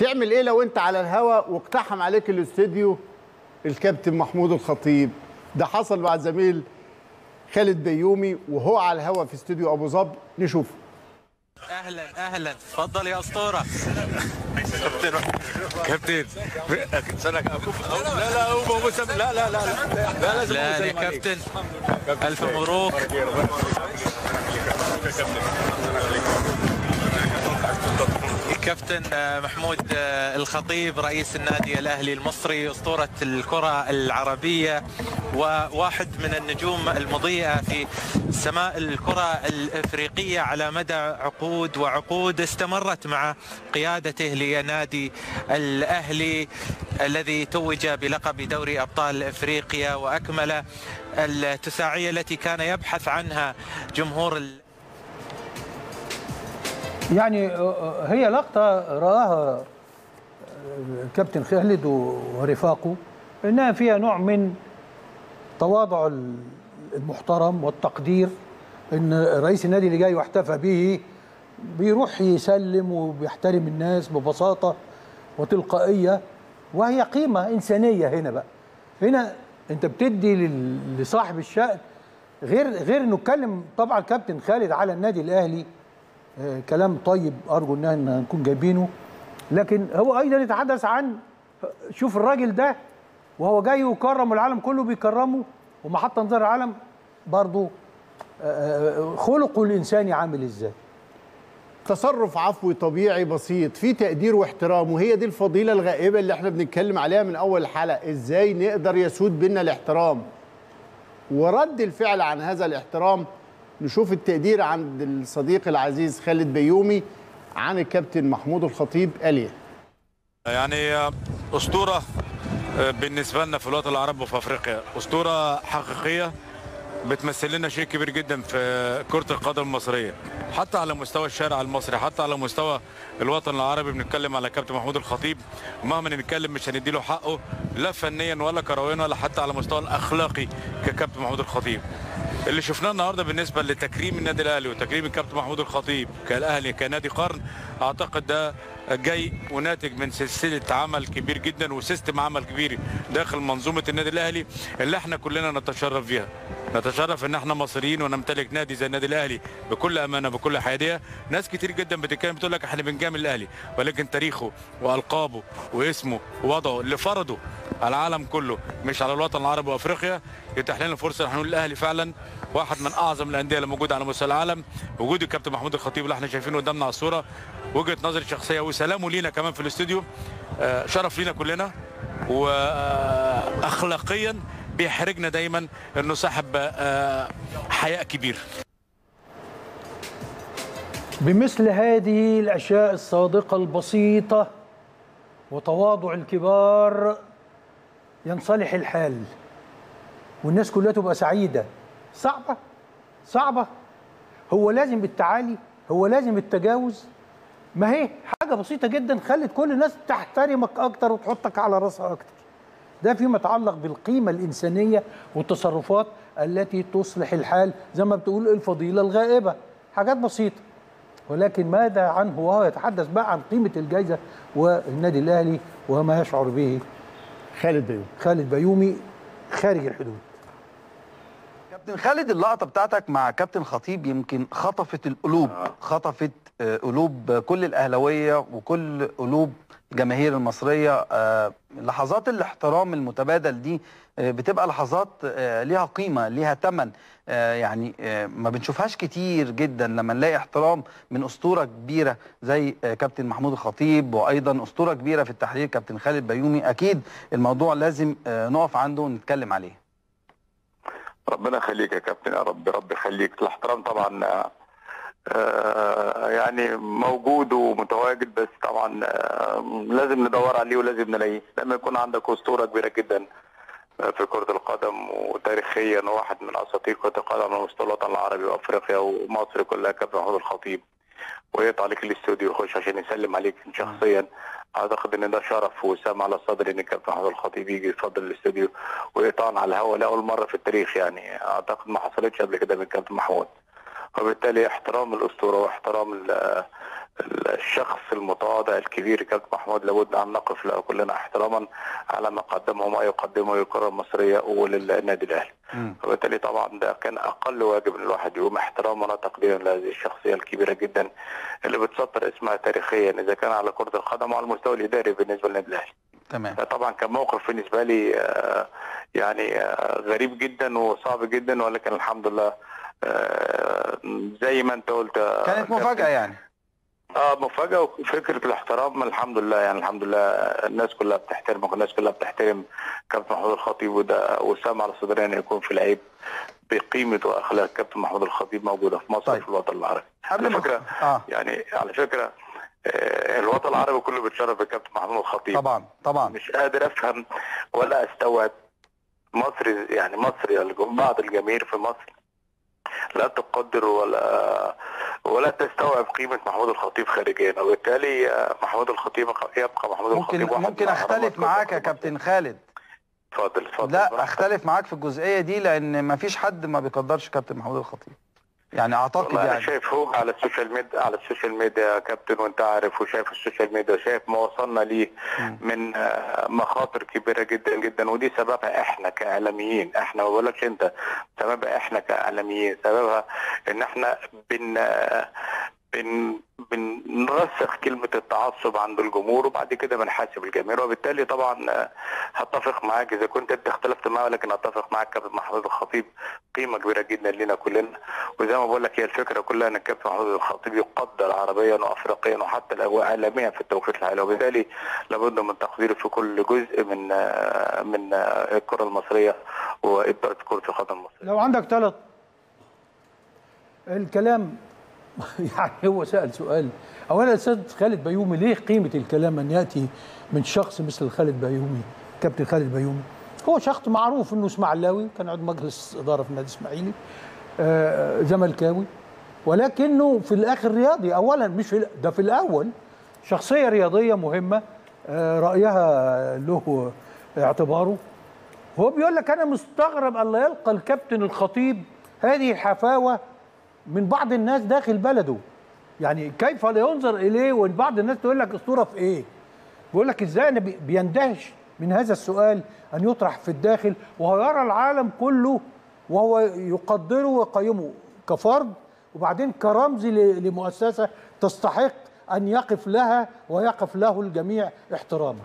تعمل ايه لو انت على الهواء واقتحم عليك الاستوديو الكابتن محمود الخطيب؟ ده حصل مع الزميل خالد بيومي وهو على الهواء في استوديو ابو ظبي، نشوفه. اهلا اتفضل يا اسطوره. كابتن لا يا كابتن، الف مبروك. كابتن محمود الخطيب رئيس النادي الأهلي المصري، أسطورة الكرة العربية وواحد من النجوم المضيئة في سماء الكرة الأفريقية على مدى عقود وعقود استمرت مع قيادته لنادي الأهلي الذي توج بلقب دوري أبطال أفريقيا وأكمل التساعية التي كان يبحث عنها جمهور الأهلي. يعني هي لقطة رآها الكابتن خالد ورفاقه إنها فيها نوع من تواضع المحترم والتقدير، إن رئيس النادي اللي جاي واحتفى به بيروح يسلم وبيحترم الناس ببساطة وتلقائية، وهي قيمة إنسانية. هنا بقى هنا أنت بتدي لصاحب الشأن، غير إنه اتكلم طبعا الكابتن خالد على النادي الأهلي كلام طيب أرجو إن نكون جايبينه، لكن هو أيضا يتحدث عن شوف الراجل ده وهو جاي يكرم والعالم كله بيكرمه ومحط انظار العالم برضه خلقه الإنساني عامل إزاي. تصرف عفوي طبيعي بسيط في تقدير واحترام، وهي دي الفضيلة الغائبة اللي احنا بنتكلم عليها من أول حلقة، إزاي نقدر يسود بينا الاحترام ورد الفعل عن هذا الاحترام. نشوف التقدير عند الصديق العزيز خالد بيومي عن الكابتن محمود الخطيب قال يعني أسطورة بالنسبة لنا في الوطن العربي وفي أفريقيا، أسطورة حقيقية بتمثل لنا شيء كبير جدا في كرة القدم المصرية، حتى على مستوى الشارع المصري، حتى على مستوى الوطن العربي. بنتكلم على كابتن محمود الخطيب مهما نتكلم مش هندي له حقه لا فنيا ولا كرويا ولا حتى على مستوى الأخلاقي. ككابتن محمود الخطيب اللي شفناه النهارده بالنسبه لتكريم النادي الاهلي وتكريم الكابتن محمود الخطيب كالاهلي كنادي قرن، اعتقد ده جاي وناتج من سلسله عمل كبير جدا وسيستم عمل كبير داخل منظومه النادي الاهلي اللي احنا كلنا نتشرف بيها. نتشرف ان احنا مصريين ونمتلك نادي زي النادي الاهلي بكل امانه بكل حياديه. ناس كتير جدا بتتكلم بتقول لك احنا بنجامل الاهلي، ولكن تاريخه والقابه واسمه ووضعه اللي فرضه على العالم كله مش على الوطن العربي وافريقيا يتاح لنا الفرصه ان احنا نقول الاهلي فعلا واحد من اعظم الانديه اللي موجوده على مستوى العالم. وجود الكابتن محمود الخطيب اللي احنا شايفينه قدامنا على الصوره، وجهه نظري الشخصيه وسلامه لينا كمان في الاستوديو، شرف لينا كلنا، واخلاقيا بيحرجنا دايما انه صاحب حياء كبير. بمثل هذه الاشياء الصادقه البسيطه وتواضع الكبار ينصلح الحال والناس كلها تبقى سعيده. صعبه هو لازم التعالي، هو لازم التجاوز. ما هي حاجه بسيطه جدا خلت كل الناس تحترمك اكتر وتحطك على راسها اكتر. ده فيما يتعلق بالقيمه الانسانيه والتصرفات التي تصلح الحال زي ما بتقول الفضيله الغائبه، حاجات بسيطه. ولكن ماذا عنه وهو يتحدث بقى عن قيمه الجائزه والنادي الاهلي وما يشعر به خالد بيومي خارج الحدود. كابتن خالد، اللقطه بتاعتك مع كابتن خطيب يمكن خطفت القلوب، خطفت قلوب كل الاهلاويه وكل قلوب الجماهير المصريه. لحظات الاحترام المتبادل دي بتبقى لحظات ليها قيمه ليها ثمن، يعني ما بنشوفهاش كتير جدا لما نلاقي احترام من اسطوره كبيره زي كابتن محمود الخطيب وايضا اسطوره كبيره في التحرير كابتن خالد بيومي. اكيد الموضوع لازم نقف عنده ونتكلم عليه. ربنا يخليك يا كابتن، يا رب يخليك. الاحترام طبعا يعني موجود ومتواجد، بس طبعا لازم ندور عليه ولازم نلاقيه. لما يكون عندك اسطوره كبيره جدا في كره القدم وتاريخيا واحد من اساطير كره القدم على مستوى الوطن العربي وافريقيا ومصر كلها كابتن محمود الخطيب، ويقطع عليك الاستوديو ويخش عشان يسلم عليك شخصيا، اعتقد ان ده شرف وسام على الصدر ان الكابتن محمود الخطيب يجي يتفضل الاستوديو ويقطعنا على الهواء لاول مره في التاريخ. يعني اعتقد ما حصلتش قبل كده من الكابتن محمود، وبالتالي احترام الاسطوره واحترام الشخص المتواضع الكبير كابتن محمود لابد ان نقف له كلنا احتراما على ما قدمه وما يقدمه للكره المصريه وللنادي الاهلي. وبالتالي طبعا ده كان اقل واجب ان الواحد يقوم احتراما وتقديرا لهذه الشخصيه الكبيره جدا اللي بتسطر اسمها تاريخيا اذا كان على كره القدم وعلى المستوى الاداري بالنسبه للنادي الاهلي. تمام. طبعا كان موقف بالنسبه لي يعني غريب جدا وصعب جدا، ولكن الحمد لله زي ما انت قلت كانت مفاجاه يعني. مفاجأة، وفكرة الاحترام الحمد لله، يعني الحمد لله الناس كلها بتحترمك والناس كلها بتحترم كابتن محمود الخطيب، وده وسام على صدرنا ان يكون في لعيب بقيمة واخلاق كابتن محمود الخطيب موجودة في مصر. طيب. في الوطن العربي على فكرة يعني على فكرة الوطن العربي كله بيتشرف بكابتن محمود الخطيب. طبعا طبعا. مش قادر افهم ولا استوعب مصر، يعني مصر بعض الجماهير في مصر لا تقدر ولا تستوعب قيمه محمود الخطيب خارجيا، وبالتالي محمود الخطيب يبقى محمود الخطيب. ممكن اختلف معاك يا كابتن خالد. اتفضل اتفضل. لا اختلف معاك في الجزئيه دي لان ما فيش حد ما بيقدرش كابتن محمود الخطيب. يعني اعتقد يعني انا شايف هو على السوشيال ميديا يا كابتن، وانت عارف وشايف السوشيال ميديا، شايف ما وصلنا ليه من مخاطر كبيره جدا جدا، ودي سببها احنا كاعلاميين، احنا ما بقولكش انت، سببها احنا كاعلاميين، سببها ان احنا بنرسخ كلمه التعصب عند الجمهور وبعد كده بنحاسب الجماهير. وبالتالي طبعا هتفق معاك اذا كنت انت اختلفت معايا، لكن هتفق معاك كابتن محمود الخطيب قيمه كبيره جدا لينا كلنا، وزي ما بقول لك هي الفكره كلها ان الكابتن محمود الخطيب يقدر عربيا وافريقيا وحتى عالميا في التوقيت الحالي، وبالتالي لابد من تقديره في كل جزء من الكره المصريه واداره كره القدم المصريه. لو عندك ثلاث الكلام يعني هو سأل سؤال. أولا أستاذ خالد بيومي، ليه قيمة الكلام أن يأتي من شخص مثل خالد بيومي؟ كابتن خالد بيومي هو شخص معروف إنه إسماعيلاوي، كان عضو مجلس إدارة في النادي الإسماعيلي، زملكاوي، ولكنه في الآخر رياضي. أولا مش في ده، في الأول شخصية رياضية مهمة، رأيها له اعتباره. هو بيقول لك أنا مستغرب الله يلقى الكابتن الخطيب هذه الحفاوة من بعض الناس داخل بلده، يعني كيف لا ينظر اليه؟ وبعض الناس تقول لك الصوره في ايه؟ بيقول لك ازاي انا بيندهش من هذا السؤال ان يطرح في الداخل وهو يرى العالم كله وهو يقدره ويقيمه كفرد وبعدين كرمز لمؤسسه تستحق ان يقف لها ويقف له الجميع احتراما.